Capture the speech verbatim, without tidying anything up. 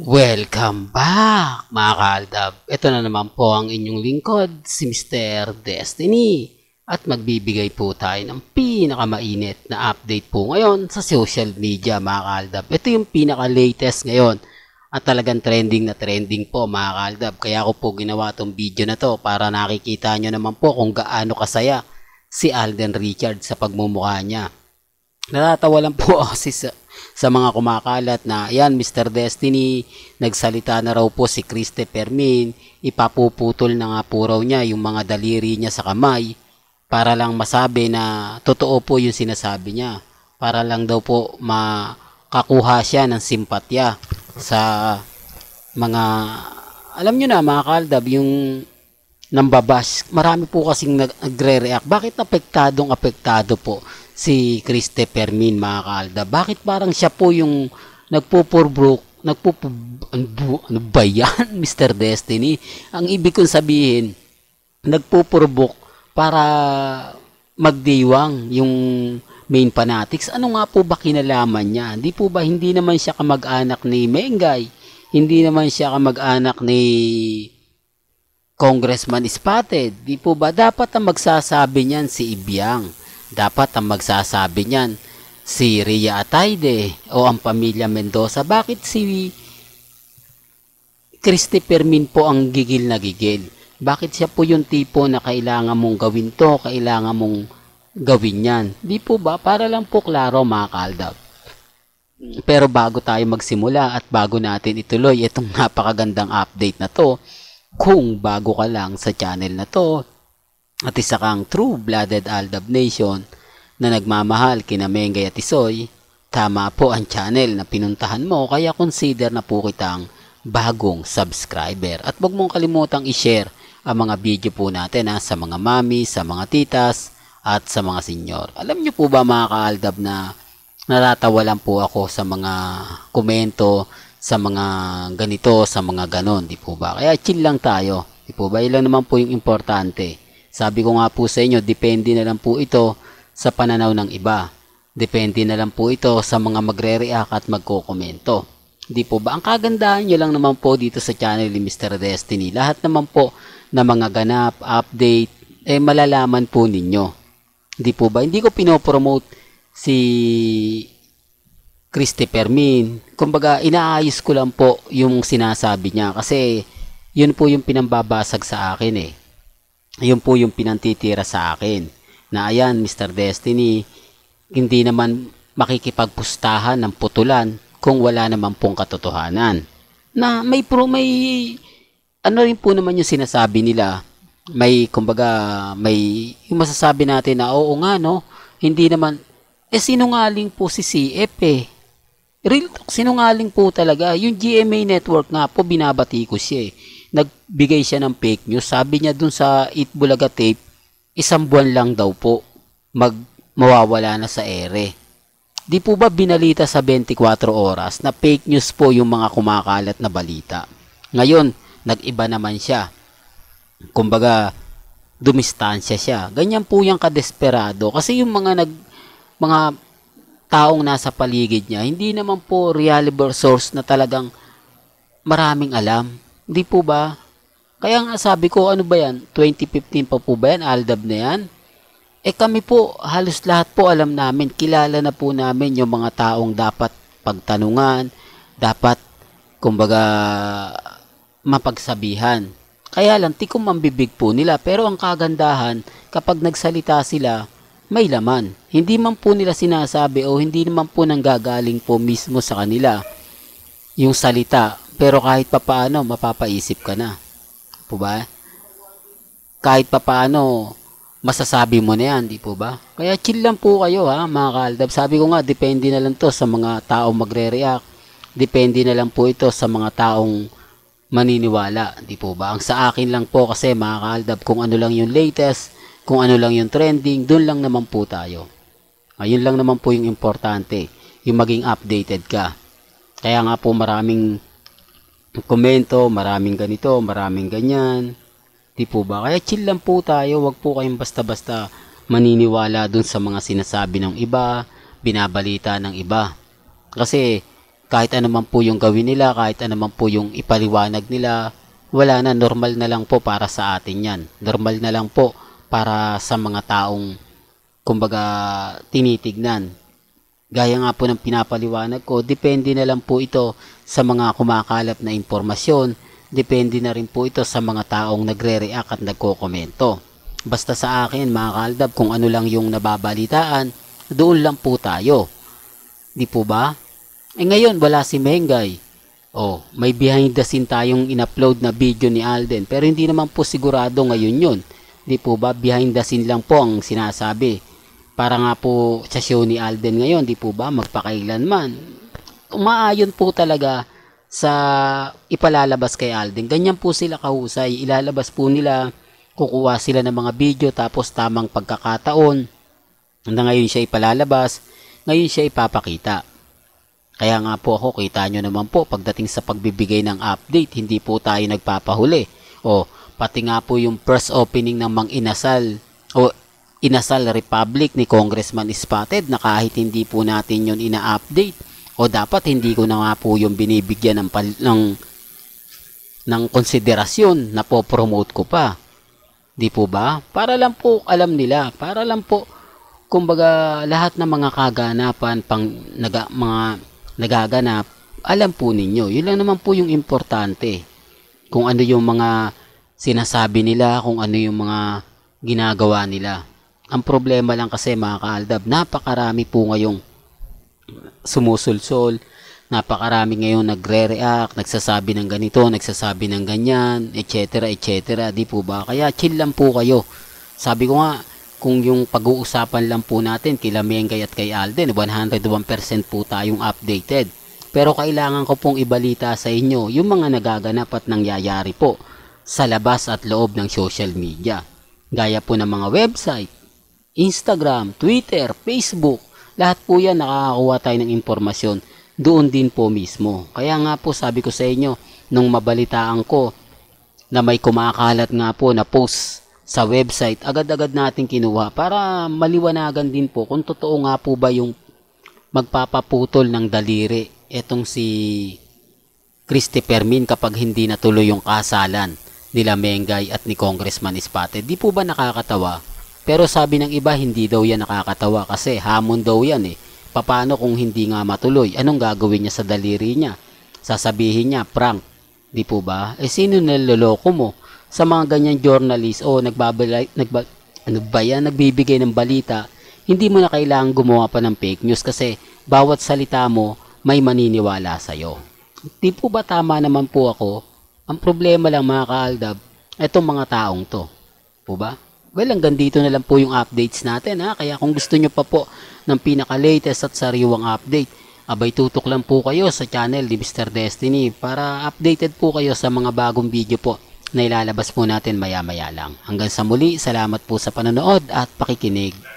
Welcome back mga kaaldab. Ito na naman po ang inyong lingkod, si Mister Destiny. At magbibigay po tayo ng pinakamainit na update po ngayon sa social media mga kaaldab. Ito yung pinaka-latest ngayon at talagang trending na trending po mga kaaldab. Kaya ako po ginawa itong video na to para nakikita nyo naman po kung gaano kasaya si Alden Richards sa pagmumukha niya. Natatawa lang po ako si sa, sa mga kumakalat na yan, Mister Destiny, nagsalita na raw po si Cristy Fermin, ipapuputol na nga po raw niya yung mga daliri niya sa kamay para lang masabi na totoo po yung sinasabi niya, para lang daw po makakuha siya ng simpatya sa mga, alam nyo na mga kaldab, yung nambabash. Marami po kasing nagre-react, bakit apektadong apektado po si Cristy Fermin mga kaalda? Bakit parang siya po yung nagpo-provoke, nagpo ano ba yan, Mister Destiny? Ang ibig kong sabihin, nagpo-provoke para magdiwang yung main fanatics. Ano nga po ba kinalaman niya? Hindi po ba hindi naman siya kamag-anak ni Mengay? Hindi naman siya kamag-anak ni Congressman Spotted? Di po ba dapat ang magsasabi niyan si Ibyang? Dapat ang magsasabi niyan si Ria Atayde o ang pamilya Mendoza? Bakit si Cristy Fermin po ang gigil na gigil? Bakit siya po yung tipo na kailangan mong gawin to, kailangan mong gawin yan? Di po ba? Para lang po klaro mga kaaldab. Pero bago tayo magsimula at bago natin ituloy itong napakagandang update na to, kung bago ka lang sa channel na to, at isa kang true-blooded Aldab Nation na nagmamahal kina Mengay at Isoy, tama po ang channel na pinuntahan mo, kaya consider na po kitang bagong subscriber. At huwag mong kalimutang i-share ang mga video po natin ha, sa mga mami, sa mga titas, at sa mga senyor. Alam nyo po ba mga kaaldab na naratawa lang po ako sa mga komento, sa mga ganito, sa mga ganon, di po ba? Kaya chill lang tayo, di po ba? Ilan naman po yung importante. Sabi ko nga po sa inyo, depende na lang po ito sa pananaw ng iba. Depende na lang po ito sa mga magre-react at magkokomento. Hindi po ba? Ang kagandahan nyo lang naman po dito sa channel ni Mister Destiny, lahat naman po na mga ganap, update, eh malalaman po ninyo. Hindi po ba? Hindi ko pinopromote si Cristy Fermin. Kumbaga, inaayos ko lang po yung sinasabi niya kasi yun po yung pinambabasag sa akin eh. Ayun po yung pinantitira sa akin na ayan, Mister Destiny, hindi naman makikipagpustahan ng putulan kung wala naman pong katotohanan. Na may pro, may ano rin po naman yung sinasabi nila, may kumbaga may yung masasabi natin na oo nga no, hindi naman, eh sinungaling po si C F eh. Real talk, sinungaling po talaga. Yung G M A Network nga po, binabati ko siya eh. Nagbigay siya ng fake news. Sabi niya dun sa Eat Bulaga tape, isang buwan lang daw po mag mawawala na sa ere. Di po ba binalita sa twenty-four oras na fake news po yung mga kumakalat na balita? Ngayon, nag-iba naman siya. Kumbaga, dumistansya siya. Ganyan po yung kadesperado. Kasi yung mga nag... mga taong nasa paligid niya, hindi naman po reliable source na talagang maraming alam. Hindi po ba? Kaya nga sabi ko, ano ba yan? twenty fifteen pa po ba yan? Aldab na yan? Eh kami po, halos lahat po alam namin, kilala na po namin yung mga taong dapat pagtanungan, dapat, kumbaga, mapagsabihan. Kaya lang, tikom mambibig po nila. Pero ang kagandahan, kapag nagsalita sila, may laman. Hindi man po nila sinasabi o hindi naman po nanggagaling po mismo sa kanila yung salita, pero kahit papaano mapapaisip ka na. Po ba? Kahit papaano masasabi mo na yan, di po ba? Kaya chill lang po kayo ha, mga kaaldab. Sabi ko nga, depende na lang to sa mga taong magre-react. Depende na lang po ito sa mga taong maniniwala, di po ba? Ang sa akin lang po kasi mga kaaldab, kung ano lang yung latest, kung ano lang yung trending, doon lang naman po tayo. Ayun lang naman po yung importante, yung maging updated ka. Kaya nga po maraming komento, maraming ganito, maraming ganyan. Di po ba? Kaya chill lang po tayo, wag po kayong basta-basta maniniwala doon sa mga sinasabi ng iba, binabalita ng iba. Kasi Kahit anuman po yung gawin nila, kahit anuman po yung ipaliwanag nila, wala na, normal na lang po para sa atin yan. Normal na lang po para sa mga taong, kumbaga, tinitignan. Gaya nga po ng pinapaliwanag ko, depende na lang po ito sa mga kumakalap na impormasyon, depende na rin po ito sa mga taong nagre-react at nagkokomento. Basta sa akin, mga kaaldab, kung ano lang yung nababalitaan, doon lang po tayo. Di po ba? Eh ngayon, wala si Mengay. Oh, may behind the scene tayong in-upload na video ni Alden, pero hindi naman po sigurado ngayon yun. Di po ba, behind the scene lang po ang sinasabi. Para nga po sa show ni Alden ngayon, di po ba, magpakailanman. Umaayon po talaga sa ipalalabas kay Alden. Ganyan po sila kahusay, ilalabas po nila, kukuha sila ng mga video, tapos tamang pagkakataon, na ngayon siya ipalalabas, ngayon siya ipapakita. Kaya nga po ako, kita nyo naman po, pagdating sa pagbibigay ng update, hindi po tayo nagpapahuli. O, pati nga po yung first opening ng Mang Inasal, o Inasal Republic ni Congressman Spotted, na kahit hindi po natin yun ina-update, o dapat hindi ko na nga po yung binibigyan ng, pal ng, ng konsiderasyon na po promote ko pa. Di po ba? Para lang po alam nila, para lang po, kumbaga, lahat ng mga kaganapan, pang naga, mga... nagaganap, alam po ninyo. Yun lang naman po yung importante, kung ano yung mga sinasabi nila, kung ano yung mga ginagawa nila. Ang problema lang kasi, mga kaaldab, napakarami po ngayong sumusulsol, napakarami ngayon nagre-react, nagsasabi ng ganito, nagsasabi ng ganyan, etc, etc, di po ba? Kaya chill lang po kayo. Sabi ko nga, kung yung pag-uusapan lang po natin kila Mengay at kay Alden, one hundred one percent po tayong updated. Pero kailangan ko pong ibalita sa inyo yung mga nagaganap at nangyayari po sa labas at loob ng social media. Gaya po ng mga website, Instagram, Twitter, Facebook, lahat po yan nakakakuha tayo ng impormasyon doon din po mismo. Kaya nga po sabi ko sa inyo, nung mabalitaan ko na may kumakalat nga po na post sa website, agad-agad natin kinuha para maliwanagan din po kung totoo nga po ba yung magpapaputol ng daliri etong si Cristy Fermin kapag hindi natuloy yung kasalan nila Mengay at ni Congressman Spotted. Di po ba nakakatawa? Pero sabi ng iba, hindi daw yan nakakatawa kasi hamon daw yan eh. Paano kung hindi nga matuloy? Anong gagawin niya sa daliri niya? Sasabihin niya, prank. Di po ba? Eh sino naloloko mo? Sa mga ganyan journalist o nagbabala, nagba, ano ba yan, nagbibigay ng balita, hindi mo na kailangang gumawa pa ng fake news kasi bawat salita mo may maniniwala sa'yo. Di po ba tama naman po ako? Ang problema lang, mga kaaldab, etong mga taong to. Po ba? Well, hanggang dito na lang po yung updates natin, ha? Kaya kung gusto nyo pa po ng pinaka-latest at sariwang update, abay tutok lang po kayo sa channel ni Mister Destiny para updated po kayo sa mga bagong video po na ilalabas po natin maya-maya lang. Hanggang sa muli, salamat po sa panonood at pakikinig.